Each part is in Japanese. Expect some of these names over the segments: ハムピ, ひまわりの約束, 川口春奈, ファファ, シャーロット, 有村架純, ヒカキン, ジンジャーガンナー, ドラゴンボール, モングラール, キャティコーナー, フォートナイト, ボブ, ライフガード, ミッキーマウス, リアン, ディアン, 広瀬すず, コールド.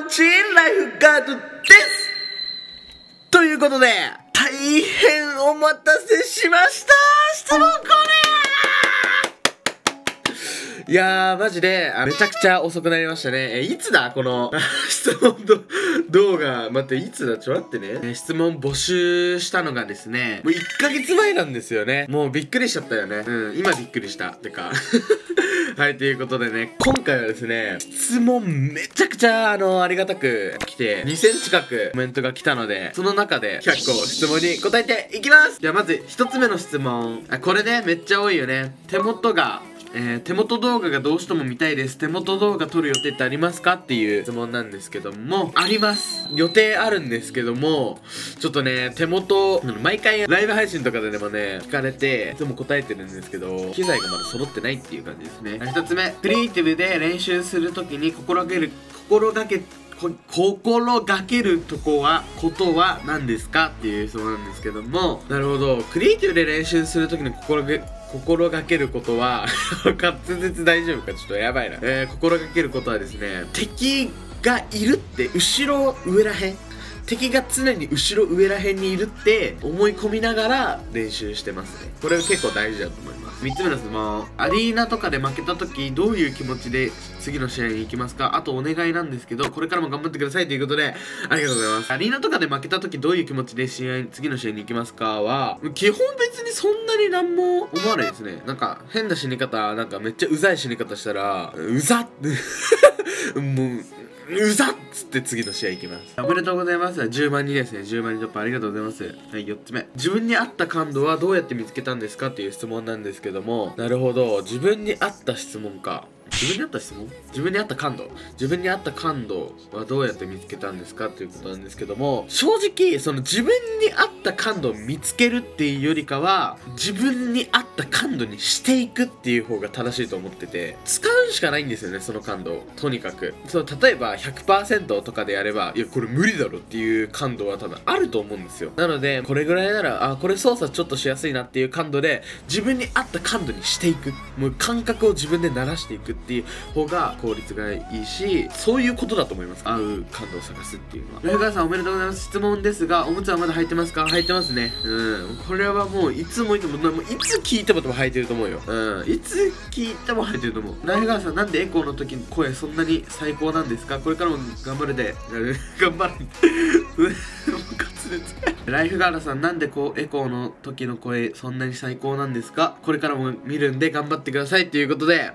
マンチライフガードですということで、大変お待たせしました質問コーナー。いやー、マジでめちゃくちゃ遅くなりましたね。いつだこの質問動画。待って、いつだ、ちょっと待ってね。質問募集したのがですね、もう1ヶ月前なんですよね。もうびっくりしちゃったよね。うん、今びっくりした。てか。はい、ということでね、今回はですね、質問めちゃくちゃありがたく来て、2000近くコメントが来たので、その中で100個質問に答えていきます。じゃあまず1つ目の質問。これね、めっちゃ多いよね。手元動画がどうしても見たいです。手元動画撮る予定ってありますかっていう質問なんですけども、あります。予定あるんですけども、ちょっとね、手元、毎回ライブ配信とかでもね、聞かれて、いつも答えてるんですけど、機材がまだ揃ってないっていう感じですね。一つ目、クリエイティブで練習するときに心がけることは何ですかっていう質問なんですけども、なるほど。クリエイティブで練習するときに心がけることは滑舌大丈夫か、ちょっとやばいな。心がけることはですね、敵がいるって、敵が常に後ろ上らへんにいるって思い込みながら練習してますね。これ結構大事だと思います。3つ目の質問。アリーナとかで負けた時、どういう気持ちで次の試合に行きますか？あとお願いなんですけど、これからも頑張ってくださいということで、ありがとうございます。アリーナとかで負けた時、どういう気持ちで次の試合に行きますかは、基本別にそんなに何も思わないですね。なんか変な死に方、なんかめっちゃうざい死に方したら、うざって、もう、うざっつって次の試合行きます。おめでとうございます。10万人ですね。10万人突破ありがとうございます。はい、4つ目、自分に合った感度はどうやって見つけたんですかっていう質問なんですけども、なるほど。自分に合った質問か。自分に合った感度。自分に合った感度はどうやって見つけたんですかっていうことなんですけども、正直、その自分に合った感度を見つけるっていうよりかは、自分に合った感度にしていくっていう方が正しいと思ってて、使うしかないんですよね、その感度を。とにかく。その例えば 100% とかでやれば、いや、これ無理だろっていう感度は多分あると思うんですよ。なので、これぐらいなら、あ、これ操作ちょっとしやすいなっていう感度で、自分に合った感度にしていく。もう感覚を自分で慣らしていくっていう方が効率がいいし、そういうことだと思います。合う感度を探すっていうのは。ライフガーさん、おめでとうございます。質問ですが、おむつはまだ履いてますか？履いてますね。これはもういつ聞いても多分履いてると思うよ。いつ聞いても履いてると思う。ライフガーさん、なんでエコーの時の声そんなに最高なんですか？これからも頑張るで。頑張るライフガーさん、なんでエコーの時の声そんなに最高なんですか？これからも見るんで頑張ってくださいということで、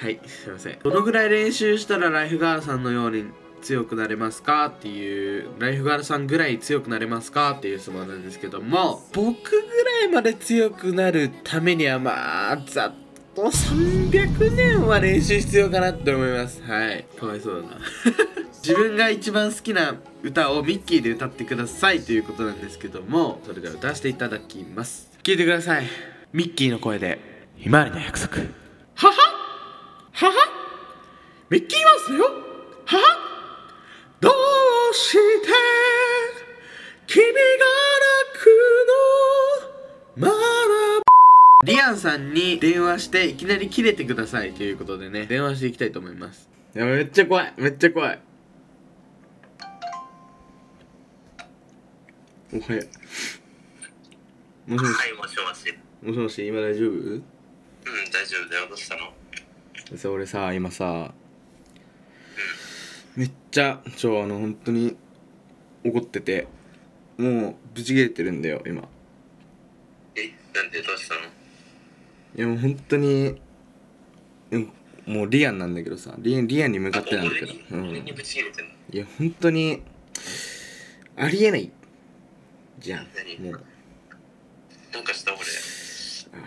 はい、すいません。どのぐらい練習したらライフガールさんのように強くなれますかっていう、ライフガールさんぐらい強くなれますかっていう質問なんですけども、僕ぐらいまで強くなるためには、まあ、ざっと300年は練習必要かなって思います。はい。かわいそうだな。自分が一番好きな歌をミッキーで歌ってくださいということなんですけども、それでは歌わせていただきます。聞いてください。ミッキーの声で、ひまわりの約束。はははは、ミッキーマウスだよ。はは、どうして君が泣くの、まだリアンさんに電話していきなり切れてくださいということでね、電話していきたいと思います。いや、めっちゃ怖い、めっちゃ怖い。おはよう。もしもし。はい、もしもし。もしもし、今大丈夫？うん、大丈夫だよ。どうしたの？俺さ、今さ、めっちゃ本当に怒ってて、もうブチ切れてるんだよ今。え、なんで、どうしたの？いや、もう本当に、もうリアンなんだけどさ、リアンに向かってなんだけど、俺にブチ切れてんの？いや、本当にありえないじゃん。何？もうどうかした俺？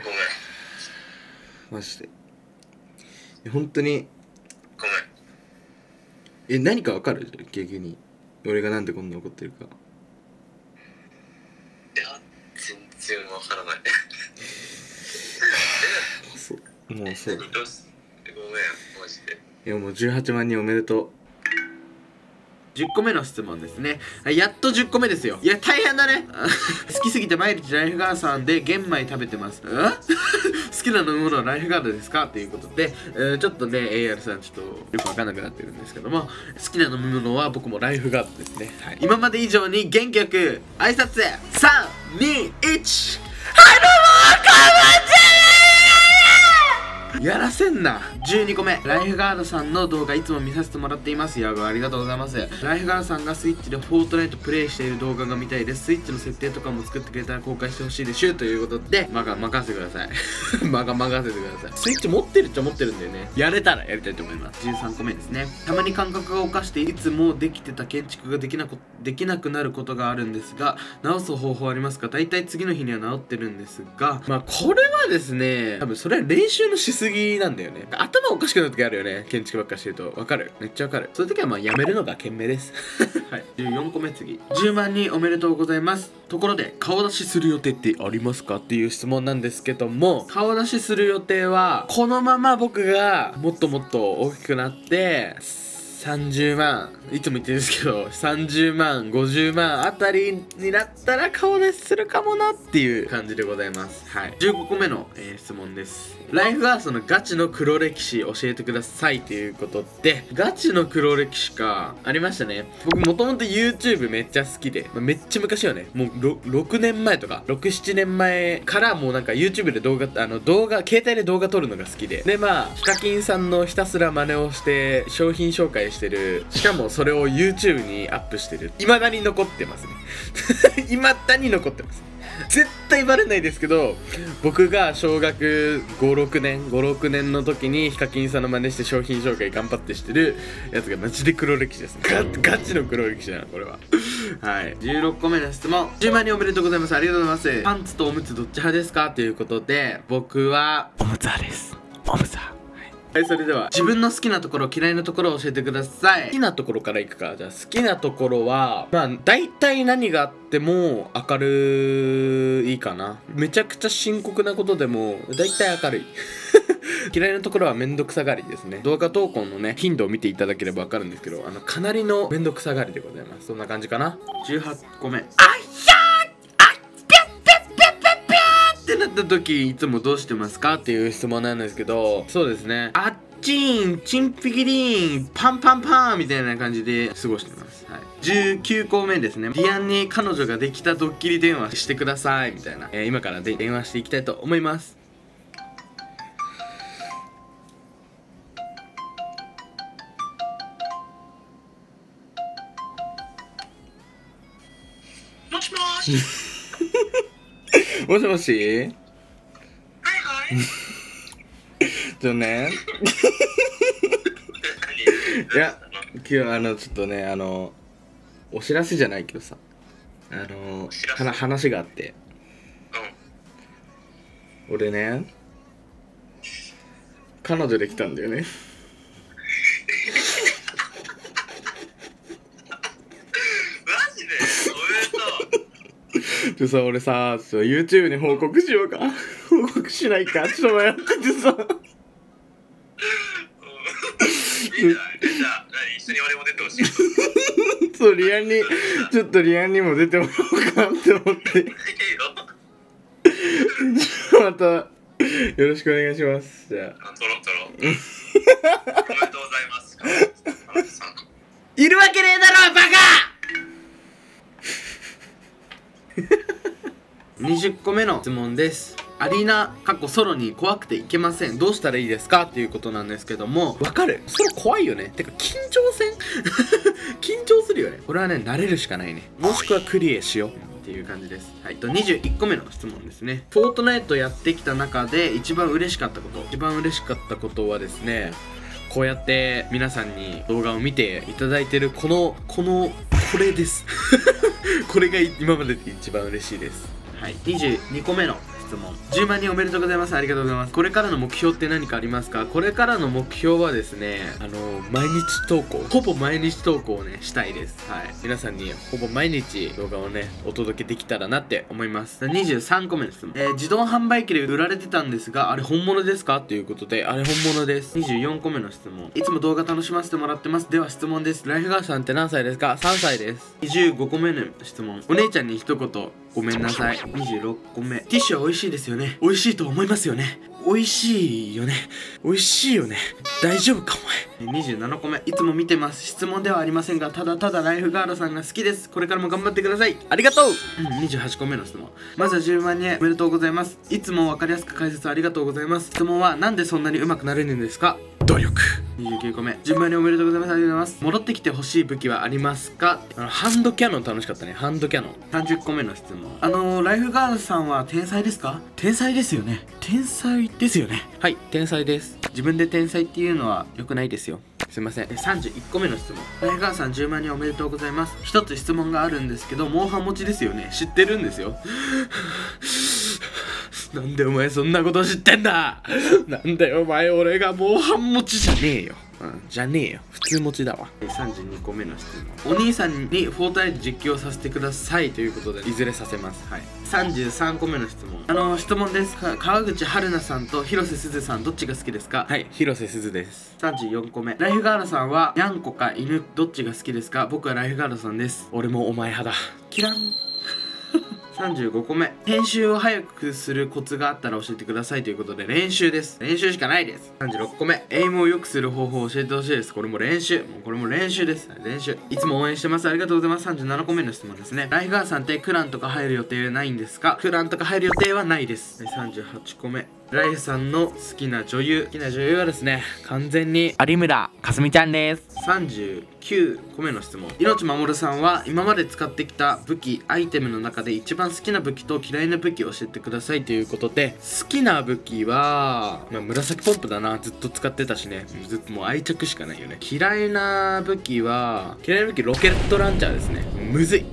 ごめん、マジで本当にごめん。何かわかる？逆に俺がなんでこんな怒ってるか。いや、全然わからない。もうそうごめん、マジで。いや、もう18万人おめでとう。10個目の質問ですね。やっと10個目ですよ。いや、大変だね。好きすぎて毎日ライフガードさんで玄米食べてます。好きな飲み物はライフガードですかということで、ちょっとね、AR さんちょっとよくわかんなくなってるんですけども、好きな飲み物は僕もライフガードですね。はい、今まで以上に元気よく挨拶 3、2、1 やらせんな。12個目、ライフガードさんの動画いつも見させてもらっています。やば、ありがとうございます。ライフガードさんがスイッチでフォートナイトプレイしている動画が見たいです。スイッチの設定とかも作ってくれたら公開してほしいでしゅということで、任せてください。任せてください。スイッチ持ってるっちゃ持ってるんだよね。やれたらやりたいと思います。13個目ですね。たまに感覚が犯していつもできてた建築ができなくなることがあるんですが、直す方法ありますか？大体次の日には治ってるんですが、これはですね、多分それは練習のしすぎなんだよね。頭おかしくなる時あるよね。建築ばっかしてると。わかる。めっちゃわかる。そういう時はやめるのが賢明です。はい。14個目次。10万人おめでとうございます。ところで、顔出しする予定ってありますかっていう質問なんですけども、顔出しする予定は、このまま僕がもっともっと大きくなって、30万、いつも言ってるんですけど、30万、50万あたりになったら顔出しするかもなっていう感じでございます。はい。15個目の、質問です。ライフガードさんのガチの黒歴史教えてくださいということで、ガチの黒歴史か、ありましたね。僕もともと YouTube めっちゃ好きで、めっちゃ昔よね。もう6年前とか、6、7年前からもうなんか YouTube で携帯で動画撮るのが好きで。で、ヒカキンさんのひたすら真似をして、商品紹介してる。しかもそれを YouTube にアップしてる。未だに残ってますね。未だに残ってます。絶対バレないですけど、僕が小学5、6年の時にヒカキンさんの真似して商品紹介頑張ってしてるやつがマジで黒歴史ですね。ガチの黒歴史だな、これは。はい。16個目の質問。10万人おめでとうございます。ありがとうございます。パンツとおむつどっち派ですかということで、僕は、おむつ派です。おむつ派。はい、それでは自分の好きなところ嫌いなところを教えてください。好きなところからいくか。じゃあ好きなところは大体何があっても明るいかな。めちゃくちゃ深刻なことでも大体明るい。嫌いなところはめんどくさがりですね。動画投稿のね、頻度を見ていただければわかるんですけど、かなりのめんどくさがりでございます。そんな感じかな。18個目。あっしゃなった時いつもどうしてますかっていう質問なんですけど、そうですね、あっちーん、チンピキリーン、パンパンパンみたいな感じで過ごしてます。はい。19個目ですね。リアンに彼女ができたドッキリ電話してくださいみたいな、今から電話していきたいと思います。もしもーし。もしもし？はいはい。ちょっとね。いや、今日ちょっとね、お知らせじゃないけどさ、話があって。うん。俺ね、彼女できたんだよね。でさ、俺さ、YouTube に報告しようか報告しないかちょっと迷っててさ。いいじゃん、一緒に俺も出てほしい。そう、リアンにも出てもらおうかなって思って。いいよ。じゃあまた、よろしくお願いします。じゃあ。おめでとうございます。いるわけねえだろ、バカ！20個目の質問です。アリーナ（ソロ）に怖くて行けません。どうしたらいいですかっていうことなんですけども、わかる。ソロ怖いよね。てか緊張せん？緊張するよね。これはね、慣れるしかないね。もしくはクリアしようっていう感じです。はい。21個目の質問ですね。フォートナイトやってきた中で一番嬉しかったことはですね、こうやって皆さんに動画を見ていただいてるこれです。これが今までで一番嬉しいです。はい。22個目の質問。10万人おめでとうございます。ありがとうございます。これからの目標って何かありますか？これからの目標はですね、毎日投稿、ほぼ毎日投稿をねしたいです。はい、皆さんにほぼ毎日動画をねお届けできたらなって思います。23個目です。自動販売機で売られてたんですが、あれ本物ですかということで、あれ本物です。24個目の質問。いつも動画楽しませてもらってます。では質問です。ライフガーさんって何歳ですか？3歳です。25個目の質問。お姉ちゃんに一言ごめんなさい。26個目。ティッシュは美味しいですよね？美味しいと思いますよね？美味しいよね？美味しいよね？大丈夫かお前。27個目。いつも見てます。質問ではありませんが、ただただライフガードさんが好きです。これからも頑張ってください。ありがとう。28個目の質問。まずは10万人おめでとうございます。いつも分かりやすく解説ありがとうございます。質問はなんでそんなに上手くなれるんですか？努力。29個目。順番におめでとうございます。ありがとうございます。戻ってきてほしい武器はありますか？ハンドキャノン楽しかったね。ハンドキャノン。30個目の質問。ライフガードさんは天才ですか？天才ですよね？天才ですよね？はい、天才です。自分で天才っていうのは良くないですよ。すいません。31個目の質問。ライフガードさん10万人おめでとうございます。一つ質問があるんですけど、モンハン持ちですよね？知ってるんですよ。なんでお前そんなこと知ってんだ。なんだよお前、俺がモンハン持ちじゃねえよ。じゃねえよ、普通持ちだわ。32個目の質問。お兄さんにフォートナイト実況させてくださいということで、いずれさせます。はい。33個目の質問。質問です。川口春奈さんと広瀬すずさん、どっちが好きですか？はい、広瀬すずです。34個目。ライフガードさんはニャンコか犬どっちが好きですか？僕はライフガードさんです。俺もお前派だ。キラン。35個目。編集を早くするコツがあったら教えてくださいということで、練習です。練習しかないです。36個目。エイムを良くする方法を教えてほしいです。これも練習、もうこれも練習です。練習。いつも応援してます。ありがとうございます。37個目の質問ですね。ライフガードさんってクランとか入る予定ないんですか？クランとか入る予定はないです。38個目。ライフさんの好きな女優はですね、完全に有村架純ちゃんです。39個目の質問。命守さんは今まで使ってきた武器アイテムの中で一番好きな武器と嫌いな武器を教えてくださいということで、好きな武器は、紫ポンプだな。ずっと使ってたしね、ずっともう愛着しかないよね。嫌いな武器ロケットランチャーですね。むずい。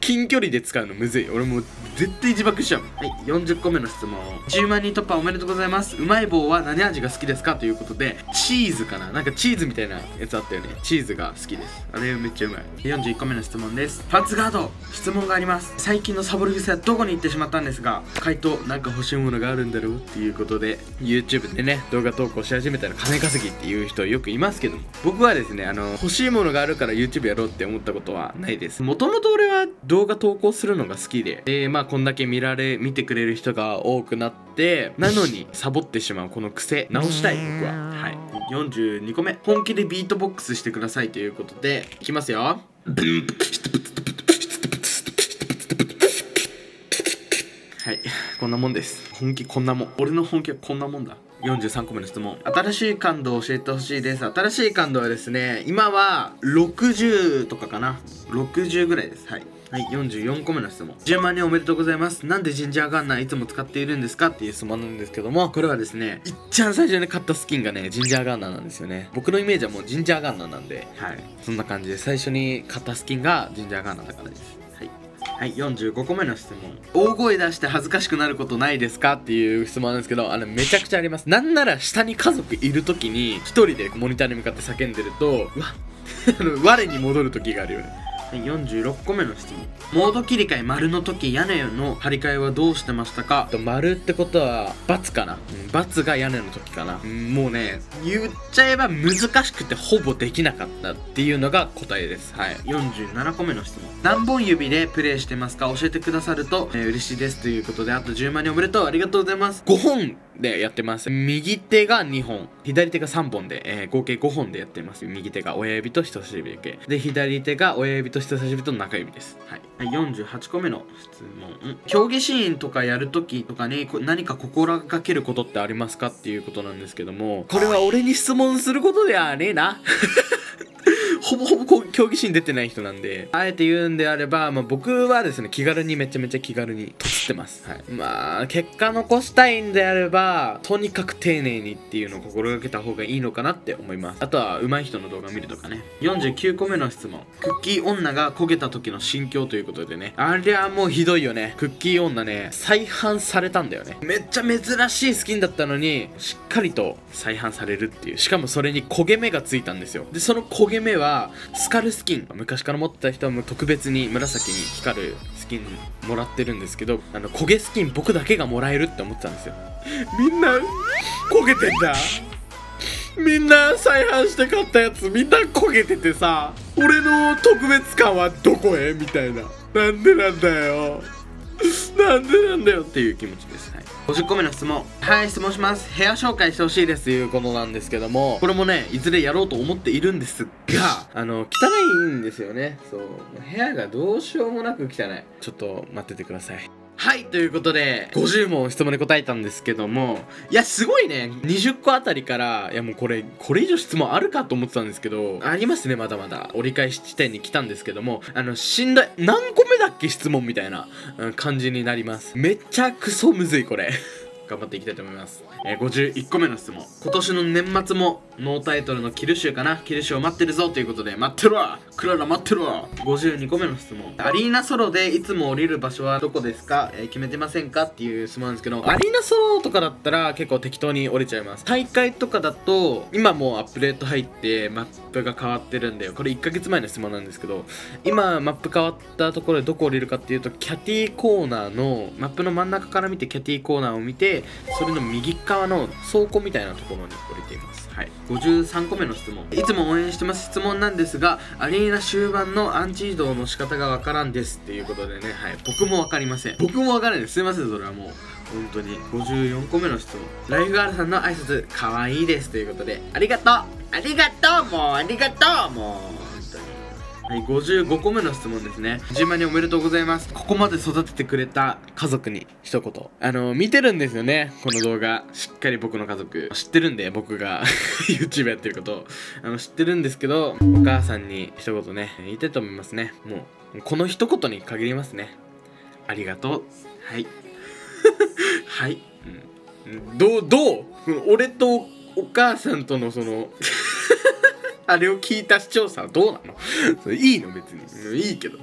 近距離で使うのむずい。俺もう絶対自爆しちゃう。はい、40個目の質問。10万人突破おめでとうございます。うまい棒は何味が好きですかということで、チーズかな。なんかチーズみたいなやつあったよね。チーズが好きです。あれめっちゃうまい。41個目の質問です。パンツガード、質問があります。最近のサボり癖はどこに行ってしまったんですが、回答なんか欲しいものがあるんだろうっていうことで、 YouTube でね動画投稿し始めたら金稼ぎっていう人よくいますけども、僕はですね、欲しいものがあるから YouTube やろうって思ったことはないです。もともと俺は動画投稿するのが好きで、こんだけ見てくれる人が多くなって、なのにサボってしまうこの癖直したい、僕は。はい。42個目。本気でビートボックスしてくださいということで、いきますよ。はい、こんなもんです。本気こんなもん。俺の本気はこんなもんだ。43個目の質問。新しい感動を教えてほしいです。新しい感動はですね、今は60とかかな、60ぐらいです。はい。はい、44個目の質問。10万人おめでとうございます。なんでジンジャーガンナーいつも使っているんですかっていう質問なんですけども、これはですね、いっちゃん最初に買ったスキンがね、ジンジャーガンナーなんですよね。僕のイメージはもうジンジャーガンナーなんで、はい、そんな感じで最初に買ったスキンがジンジャーガンナーだからです。はい、45個目の質問。大声出して恥ずかしくなることないですかっていう質問なんですけど、めちゃくちゃあります。なんなら下に家族いる時に一人でモニターに向かって叫んでると、うわ我に戻る時があるよね。はい、46個目の質問。モード切り替え丸の時、屋根の張り替えはどうしてましたか？丸ってことは×かな、×が屋根の時かな。もうね、言っちゃえば難しくてほぼできなかったっていうのが答えです。はい。47個目の質問。何本指でプレイしてますか？教えてくださると嬉しいですということで、あと10万人おめでとう。ありがとうございます。5本でやってます。右手が2本、左手が3本で、合計5本でやってます。右手が親指と人差し指だけで、左手が親指と人差し指と中指です。はい。48個目の質問。競技シーンとかやるときとかに何か心がけることってありますかっていうことなんですけども、これは俺に質問することではねえな。ほぼほぼ競技心出てない人なんで、あえて言うんであれば、まあ、僕はですね気軽に気軽にとつってます、はい、まあ結果残したいんであればとにかく丁寧にっていうのを心がけた方がいいのかなって思います。あとは上手い人の動画見るとかね。49個目の質問、クッキー女が焦げた時の心境ということでね、あれはもうひどいよね。クッキー女ね再販されたんだよね。めっちゃ珍しいスキンだったのにしっかりと再販されるっていう、しかもそれに焦げ目がついたんですよ。でその焦げ目はスカルスキン、昔から持ってた人はもう特別に紫に光るスキンもらってるんですけど、焦げスキン僕だけがもらえるって思ってたんですよ。みんな焦げてんだ。みんな再販して買ったやつみんな焦げててさ、俺の特別感はどこへみたいな、なんでなんだよっていう気持ちです。はい、50個目の質問、はい質問します、部屋紹介してほしいですということなんですけども、これもねいずれやろうと思っているんですが、汚いんですよね。そう、部屋がどうしようもなく汚い。ちょっと待っててください。はい、ということで、50問質問に答えたんですけども、いや、すごいね。20個あたりから、いや、もうこれ以上質問あるかと思ってたんですけど、ありますね、まだまだ。折り返し地点に来たんですけども、しんどい、何個目だっけ質問みたいな感じになります。めっちゃクソむずい、これ。頑張っていきたいと思います。51個目の質問。今年の年末もノータイトルのキルシューかな。キルシューを待ってるぞということで、待ってろクララ待ってろ。52個目の質問。アリーナソロでいつも降りる場所はどこですか、決めてませんかっていう質問なんですけど、アリーナソロとかだったら結構適当に降りちゃいます。大会とかだと、今もうアップデート入ってマップが変わってるんで、これ1ヶ月前の質問なんですけど、今マップ変わったところでどこ降りるかっていうと、キャティコーナーの、マップの真ん中から見てキャティコーナーを見て、それの右側の倉庫みたいなところに降りています。はい、53個目の質問、いつも応援してます質問なんですが、アリーナ終盤のアンチ移動の仕方がわからんですっていうことでね、はい、僕もわかりません。すいません、それはもう本当に。54個目の質問、ライフガールさんの挨拶かわいいですということで、ありがとうはい、55個目の質問ですね。10万人おめでとうございます。ここまで育ててくれた家族に一言。見てるんですよね、この動画。しっかり僕の家族知ってるんで、僕がYouTube やってること知ってるんですけど、お母さんに一言ね言いたいと思いますね。もうこの一言に限りますね。ありがとう。はいはい、うん、どう俺とお母さんとのそのあれを聞いた視聴者はどうなのそれいいの別に。いいけど。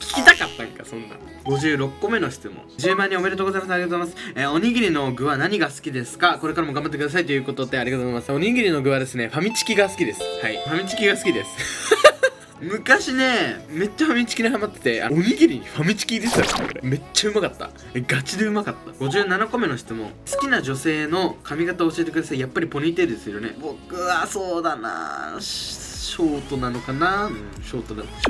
聞きたかったんか、そんな。56個目の質問。10万人おめでとうございます。ありがとうございます。おにぎりの具は何が好きですか、これからも頑張ってくださいということで、ありがとうございます。おにぎりの具はですね、ファミチキが好きです。はい。ファミチキが好きです。昔ね、めっちゃファミチキにハマってて、おにぎりにファミチキ入れてたよ。めっちゃうまかった。ガチでうまかった。57個目の質問。好きな女性の髪型を教えてください。やっぱりポニーテールですよね。僕はそうだなぁ。ショートなのかな、ショートです。はい。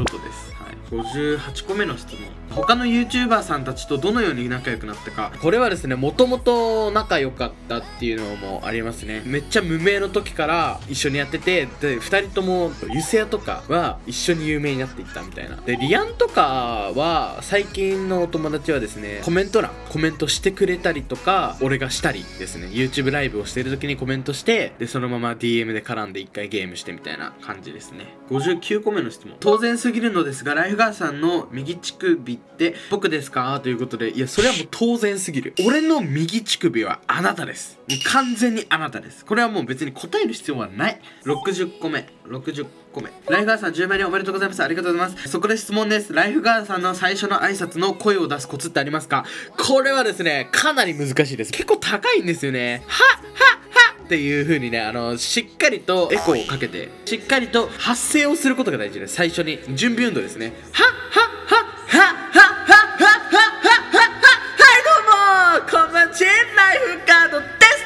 58個目の質問。他の YouTuber さんたちとどのように仲良くなったか。これはですね、もともと仲良かったっていうのもありますね。めっちゃ無名の時から一緒にやってて、で、2人ともゆせやとかは一緒に有名になっていったみたいな。で、リアンとかは、最近のお友達はですね、コメントしてくれたりとか、俺がしたりですね、YouTube ライブをしてる時にコメントして、で、そのまま DM で絡んで1回ゲームしてみたいな感じですね。59個目の質問。当然すぎるのですが、ライフガーさんの右乳首って僕ですかということで、いやそれはもう当然すぎる。俺の右乳首はあなたです。もう完全にあなたです。これはもう別に答える必要はない。60個目。ライフガーさん10万人おめでとうございます。ありがとうございます。そこで質問です。ライフガーさんの最初の挨拶の声を出すコツってありますか。これはですねかなり難しいです。結構高いんですよね。っていう風にね、しっかりとエコーをかけて、しっかりと発声をすることが大事です。最初に準備運動ですね。はっはっはっはっ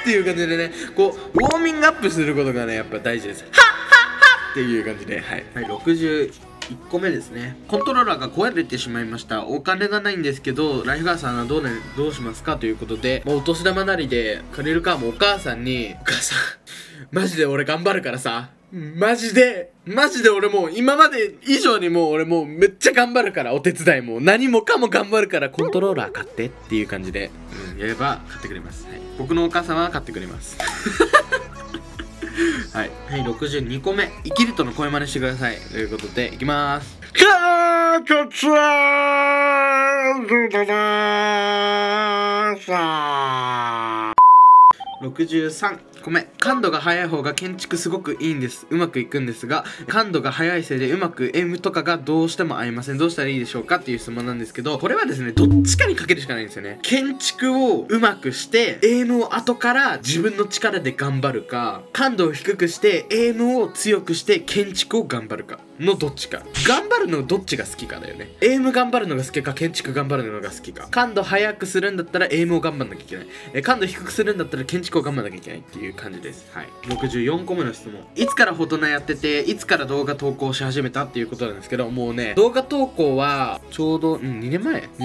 っていう感じでね、こうウォーミングアップすることがねやっぱ大事です。はっはっはっていう感じで、はい、61個目ですね。コントローラーが壊れてしまいました。お金がないんですけどライフガーさんはどうしますかということで、お年玉なりで借りるか、もうお母さんに「お母さんマジで俺頑張るからさ、マジで俺もう今まで以上にもう俺もうめっちゃ頑張るから、お手伝いも何もかも頑張るからコントローラー買って」っていう感じで、やれば買ってくれます。はい、僕のお母さんは買ってくれますはい、第62個目、生きるとの声真似してくださいということでいきまーす。かーこつらーどださー。63個目、感度が速い方が建築すごくいいんです。うまくいくんですが、感度が速いせいでうまく M とかがどうしても合いません。どうしたらいいでしょうかっていう質問なんですけど、これはですね、どっちかにかけるしかないんですよね。建築をうまくして AM を後から自分の力で頑張るか、感度を低くして AM を強くして建築を頑張るかのどっちか。頑張るのどっちが好きかだよね。 AM 頑張るのが好きか、建築頑張るのが好きか。感度速くするんだったら AM を頑張んなきゃいけない、感度低くするんだったら建築を頑張んなきゃいけないっていう感じです。はい、64個目の質問、いつからフォトナやってていつから動画投稿し始めたっていうことなんですけど、もうね、動画投稿はちょうど、2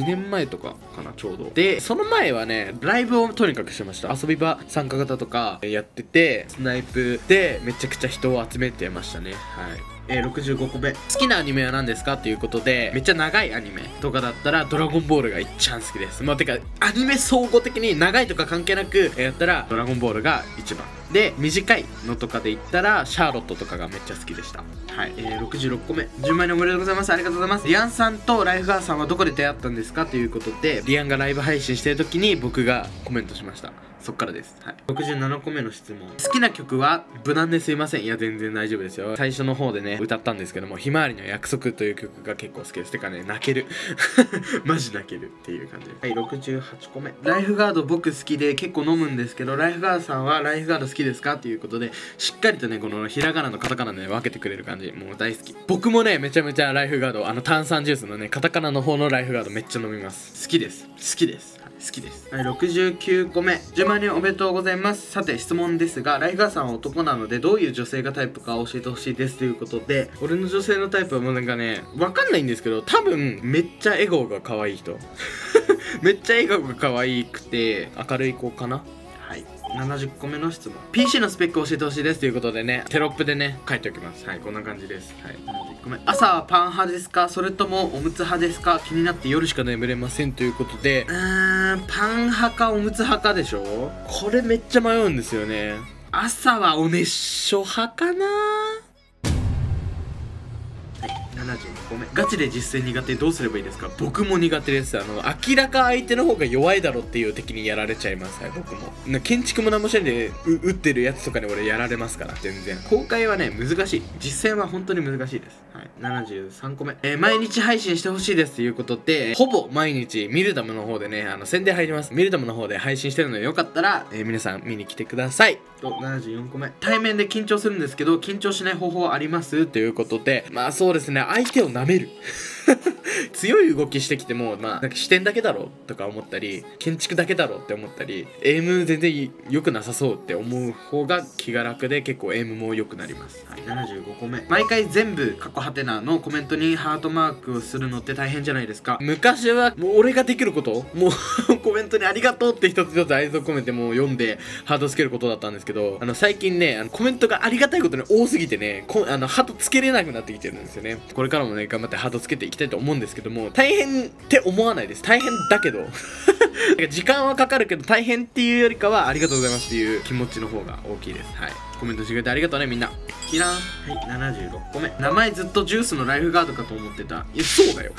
年前とかかな、ちょうど。でその前はね、ライブをとにかくしてました。遊び場参加型とかやってて、スナイプでめちゃくちゃ人を集めてましたね。はい、65個目、好きなアニメは何ですかっていうことで、めっちゃ長いアニメとかだったらドラゴンボールがいっちゃん好きです。まあてかアニメ総合的に長いとか関係なくやったらドラゴンボールが一番で、短いのとかで言ったらシャーロットとかがめっちゃ好きでした。はい、66個目、10万円おめでとうございます。ありがとうございます。リアンさんとライフガーさんはどこで出会ったんですかということで、リアンがライブ配信してる時に僕がコメントしました。そっからです。はい、67個目の質問、好きな曲は無難ですいません。いや全然大丈夫ですよ。最初の方でね歌ったんですけども、ひまわりの約束という曲が結構好きです。てかね、泣けるマジ泣けるっていう感じです。はい、68個目、ライフガード僕好きで結構飲むんですけど、ライフガードさんはライフガード好きですかということで、しっかりとねこのひらがなのカタカナで、ね、分けてくれる感じ、もう大好き。僕もねめちゃめちゃライフガード、炭酸ジュースのねカタカナの方のライフガードめっちゃ飲みます。好きです、好きです、好きです。はい、69個目、10万円おめでとうございます。さて質問ですが、ライフガーさんは男なのでどういう女性がタイプか教えてほしいですということで、俺の女性のタイプはもうなんかね分かんないんですけど、多分めっちゃ笑顔が可愛い人めっちゃ笑顔が可愛くて明るい子かな。はい、70個目の質問、 PC のスペックを教えてほしいですということでね、テロップでね書いておきます。はい、こんな感じです。はい、70個目、朝はパン派ですかそれともおむつ派ですか、気になって夜しか眠れませんということで、パン派かおむつ派かでしょ。これめっちゃ迷うんですよね。朝はおねしょ派かな。72個目、ガチで実践苦手どうすればいいですか。僕も苦手です。明らか相手の方が弱いだろっていう敵にやられちゃいます。はい、僕も建築も何もしないで打ってるやつとかに俺やられますから。全然公開はね難しい、実践は本当に難しいです。はい、73個目、毎日配信してほしいですということで、ほぼ毎日ミルダムの方でね宣伝入ります。ミルダムの方で配信してるのでよかったら、皆さん見に来てくださいと。74個目、対面で緊張するんですけど緊張しない方法ありますということで、まあそうですね、相手を舐める強い動きしてきても、まあなんか視点だけだろとか思ったり、建築だけだろって思ったり、エイム全然良くなさそうって思う方が気が楽で、結構エイムも良くなります。はい、75個目、毎回全部カッコハテナのコメントにハートマークをするのって大変じゃないですか。昔はもう俺ができること、もうコメントにありがとうって一つ一つ愛想込めてもう読んでハートつけることだったんですけど、最近ねコメントがありがたいことに多すぎてね、ハートつけれなくなってきてるんですよね。これからもね頑張ってハートつけていきたいと思うんですけども、大変って思わないです。大変だけど時間はかかるけど大変っていうよりかはありがとうございますっていう気持ちの方が大きいです。はい、コメントしてくれてありがとうねみんな。キラーン。はい、76個目、名前ずっとジュースのライフガードかと思ってた。いやそうだよ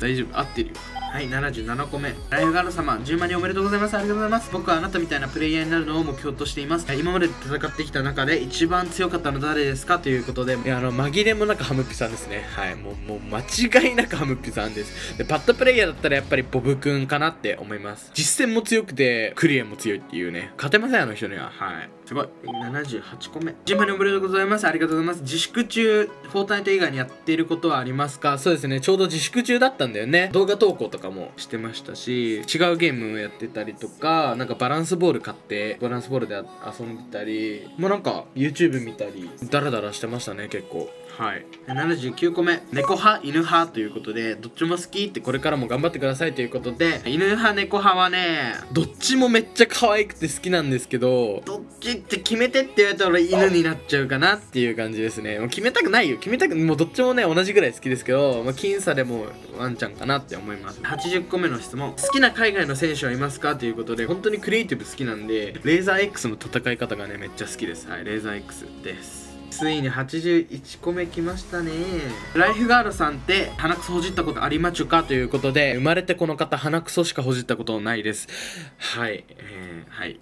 大丈夫、合ってるよ。はい、77個目、ライフガード様10万人おめでとうございます。ありがとうございます。僕はあなたみたいなプレイヤーになるのを目標としています。今まで戦ってきた中で一番強かったの誰ですかということで、紛れもなくハムピさんですね。はい、もう間違いなくハムピさんです。でパッドプレイヤーだったらやっぱりボブくんかなって思います。実戦も強くてクリアも強いっていうね、勝てませんあの人には。はい、すごい。78個目、10万人おめでとうございます。ありがとうございます。自粛中フォートナイト以外にやっていることはありますか。そうですね、ちょうど自粛中だったんだよね。動画投稿とかもしてましたし、違うゲームをやってたりとか、なんかバランスボール買ってバランスボールで遊んでたり、もうなんか YouTube 見たりダラダラしてましたね結構。はい、79個目、猫派犬派ということで、どっちも好きってこれからも頑張ってくださいということで、犬派猫派はねどっちもめっちゃ可愛くて好きなんですけど、どっちって決めてって言われたら俺犬になっちゃうかなっていう感じですね。もう決めたくないよ、決めたくもうどっちもね同じぐらい好きですけど、僅差でもワンちゃんかなって思います。80個目の質問、好きな海外の選手はいますかということで、本当にクリエイティブ好きなんで、レーザー X の戦い方がねめっちゃ好きです。はい、レーザー X です。ついに81個目来ましたね。ライフガードさんって鼻くそほじったことありまちゅかということで、生まれてこの方鼻くそしかほじったことないです。はい、はい。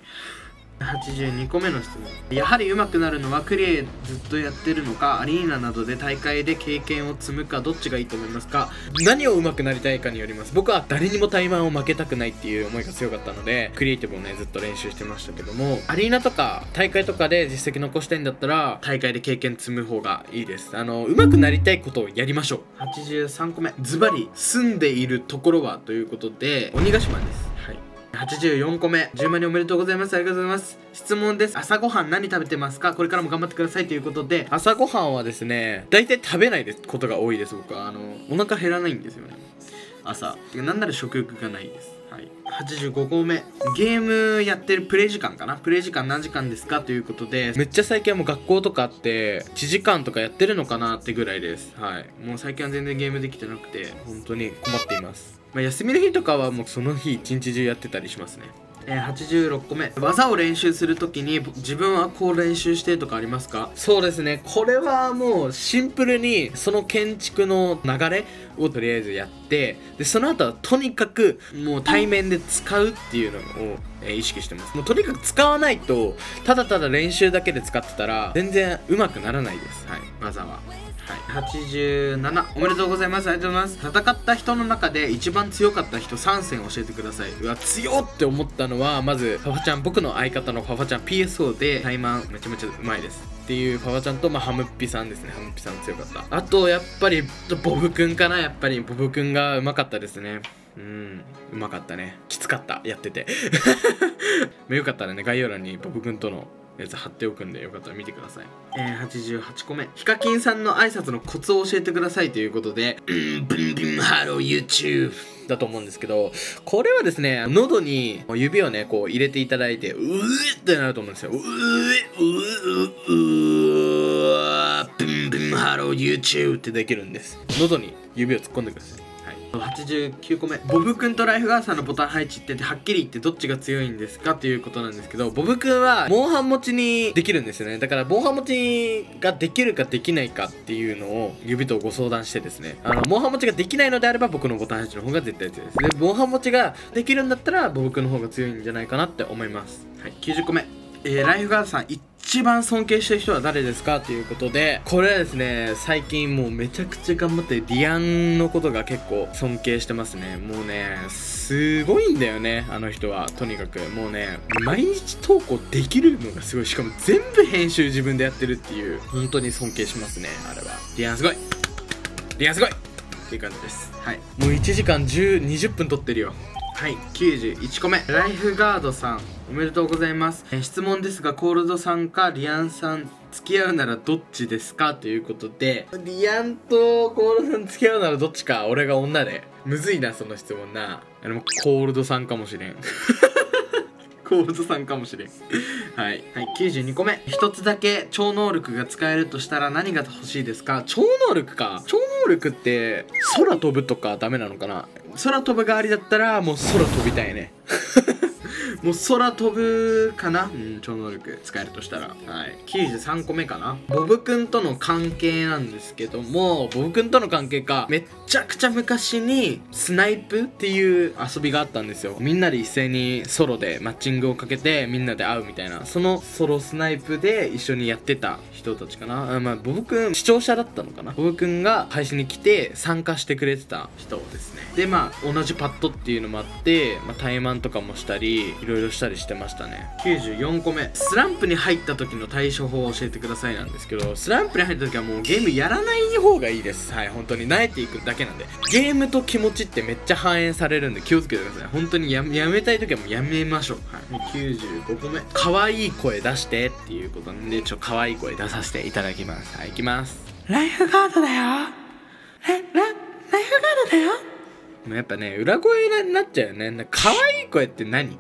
82個目の質問。やはり上手くなるのはクリエずっとやってるのか、アリーナなどで大会で経験を積むか、どっちがいいと思いますか？何を上手くなりたいかによります。僕は誰にもタイマンを負けたくないっていう思いが強かったので、クリエイティブをねずっと練習してましたけども、アリーナとか大会とかで実績残したいんだったら大会で経験積む方がいいです。上手くなりたいことをやりましょう。83個目、ズバリ住んでいるところはということで、鬼ヶ島です。はい。84個目、10万人おめでとうございます。ありがとうございます。質問です。朝ごはん何食べてますか？これからも頑張ってくださいということで、朝ごはんはですね、大体食べないですことが多いです。僕はお腹減らないんですよね、朝。なんなら食欲がないです。はい。85個目、ゲームやってるプレイ時間かな、プレイ時間何時間ですかということで、めっちゃ最近はもう学校とかあって1時間とかやってるのかなってぐらいです。はい。もう最近は全然ゲームできてなくて本当に困っています。まあ休みの日とかはもうその日一日中やってたりしますね。86個目、技を練習するときに自分はこう練習してとかありますか？そうですね、これはもうシンプルにその建築の流れをとりあえずやって、でその後はとにかくもう対面で使うっていうのを意識してます。もうとにかく使わないと、ただただ練習だけで使ってたら全然うまくならないです。はい、技は。はい、87、おめでとうございます。ありがとうございます。戦った人の中で一番強かった人3選教えてください。うわ、強って思ったのは、まずファファちゃん、僕の相方のファファちゃん、 PSO でタイマンめちゃめちゃうまいですっていうファファちゃんと、まあ、ハムッピさんですね。ハムッピさん強かった。あとやっぱりボブくんかな。やっぱりボブくんがうまかったですね。うん、うまかったね。きつかった、やっててよかったらね、概要欄にボブくんとのやつ貼っておくんで、よかったら見てください。88個目、ヒカキンさんの挨拶のコツを教えてくださいということで、ブンブンハロー YouTube だと思うんですけど、これはですね、喉に指をねこう入れていただいて、うーってなると思うんですよ。うーうーうーうーブンブンハロー YouTube ってできるんです。喉に指を突っ込んでください。89個目、ボブくんとライフガードさんのボタン配置ってはっきり言ってどっちが強いんですかということなんですけど、ボブくんは防犯持ちにできるんですよね。だから防犯持ちができるかできないかっていうのを指とご相談してですね、防犯持ちができないのであれば僕のボタン配置の方が絶対強いですね。防犯持ちができるんだったらボブくんの方が強いんじゃないかなって思います。はい、90個目、ライフガードさん一番尊敬してる人は誰ですかということで、これはですね、最近もうめちゃくちゃ頑張ってディアンのことが結構尊敬してますね。もうねすごいんだよね、あの人は。とにかくもうね、毎日投稿できるのがすごい。しかも全部編集自分でやってるっていう、本当に尊敬しますね。あれはディアンすごい、ディアンすごいっていう感じです。はい、もう1時間20分撮ってるよ。はい、91個目、ライフガードさんおめでとうございます。質問ですが、コールドさんかリアンさん付き合うならどっちですかということで、リアンとコールドさん付き合うならどっちか。俺が女でむずいな、その質問な。コールドさんかもしれんコールドさんかもしれんはい、92個目、一つだけ超能力が使えるとしたら何が欲しいですか。超能力か。超能力って空飛ぶとかダメなのかな。空飛ぶ代わりだったらもう空飛びたいねもう空飛ぶかな、うん、超能力使えるとしたら。はい、93個目かな、ボブくんとの関係なんですけども、ボブくんとの関係か、めっちゃくちゃ昔にスナイプっていう遊びがあったんですよ。みんなで一斉にソロでマッチングをかけてみんなで会うみたいな、そのソロスナイプで一緒にやってた人たちかな。まあボブくん視聴者だったのかな。ボブくんが配信に来て参加してくれてた人ですね。でまあ同じパッドっていうのもあって、まあ、対マンとかもしたりいろいろしたりしてましたね。94個目、スランプに入った時の対処法を教えてくださいなんですけど、スランプに入った時はもうゲームやらない方がいいです。はい、本当に慣れていくだけなんで、ゲームと気持ちってめっちゃ反映されるんで気をつけてください。本当にやめたい時はもうやめましょう。はい、95個目、可愛い声出してっていうことなんで、ちょっと可愛い声出させていただきます。はい、いきます。ライフガードだよ、ライフガードだよ。やっぱね、裏声になっちゃうよね。可愛い声って何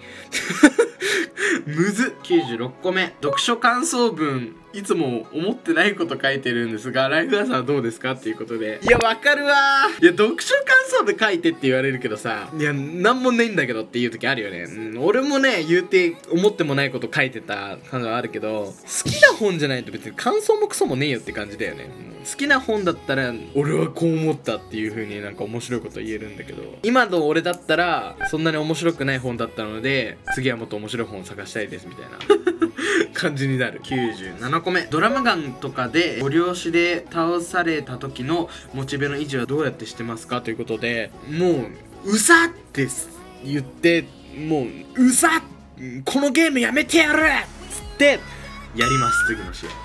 むずっ。96個目、読書感想文いつも思ってないこと書いてるんですが、ライフダンサーはどうですかっていうことで。いや、わかるわー。いや、読書感想で書いてって言われるけどさ、いや、なんもねえんだけどっていう時あるよね。うん、俺もね、言うて、思ってもないこと書いてた感があるけど、好きな本じゃないと別に感想もクソもねえよって感じだよね。好きな本だったら、俺はこう思ったっていう風になんか面白いこと言えるんだけど、今の俺だったら、そんなに面白くない本だったので、次はもっと面白い本を探したいですみたいな感じになる。97個目、ドラマガンとかでご両親で倒された時のモチベの維持はどうやってしてますかということで、もううざって言って、もううざっ、このゲームやめてやるっつってやります、次の試合。はい、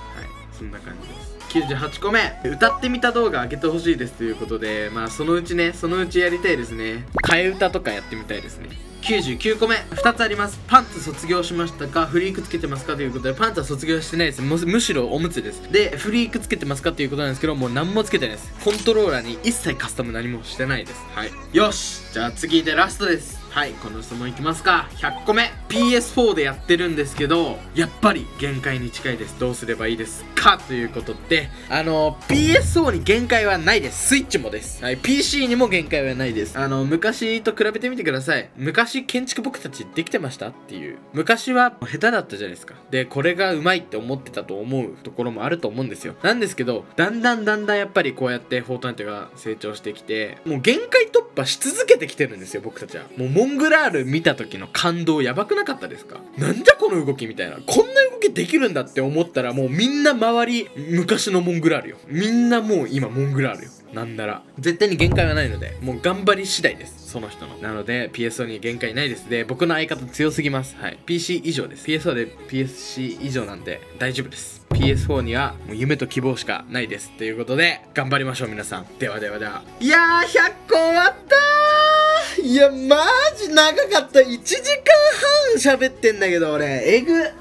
そんな感じです。98個目、歌ってみた動画上げてほしいですということで、まあそのうちやりたいですね。替え歌とかやってみたいですね。99個目、2つあります。パンツ卒業しましたか、フリークつけてますかということで、パンツは卒業してないです。むしろおむつです。で、フリークつけてますかということなんですけど、もう何もつけてないです。コントローラーに一切カスタム何もしてないです。はい、よし、じゃあ次でラストです。はい、この質問いきますか。100個目、 PS4 でやってるんですけど、やっぱり限界に近いです。どうすればいいですかということで、PS4 に限界はないです。スイッチもです。はい、PC にも限界はないです。昔と比べてみてください。昔建築僕たちできてましたっていう、昔は下手だったじゃないですか。で、これがうまいって思ってたと思うところもあると思うんですよ。なんですけど、だんだんやっぱりこうやってフォートナイトが成長してきて、もう限界突破し続けてきてるんですよ、僕たちは。もうモングラール見た時の感動やばくなかったですか？なんじゃこの動きみたいな、こんな動きできるんだって思ったら、もうみんな周り昔のモングラールよ。みんなもう今モングラールよ。なんなら絶対に限界はないので、もう頑張り次第です、その人の。なので PSO に限界ないです。で、僕の相方強すぎます。はい、 PC 以上です。 PSO で PSC 以上なんで大丈夫です。 PS4 にはもう夢と希望しかないですということで、頑張りましょう皆さん。ではではでは、いやー、100個終わった。いや、マジ長かった。1時間半喋ってんだけど俺、えぐない。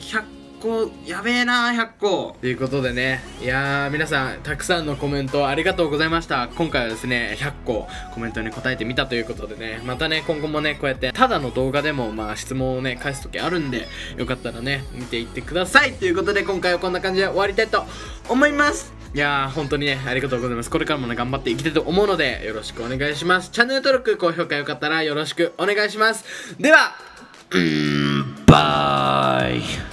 100個やべえな、100個。ということでね、いやー、皆さんたくさんのコメントありがとうございました。今回はですね、100個コメントに答えてみたということでね、またね、今後もね、こうやってただの動画でもまあ質問をね、返す時あるんで、よかったらね、見ていってください。ということで、今回はこんな感じで終わりたいと思います。いやー、本当にね、ありがとうございます。これからもね、頑張っていきたいと思うので、よろしくお願いします。チャンネル登録、高評価よかったらよろしくお願いします。では、バイ。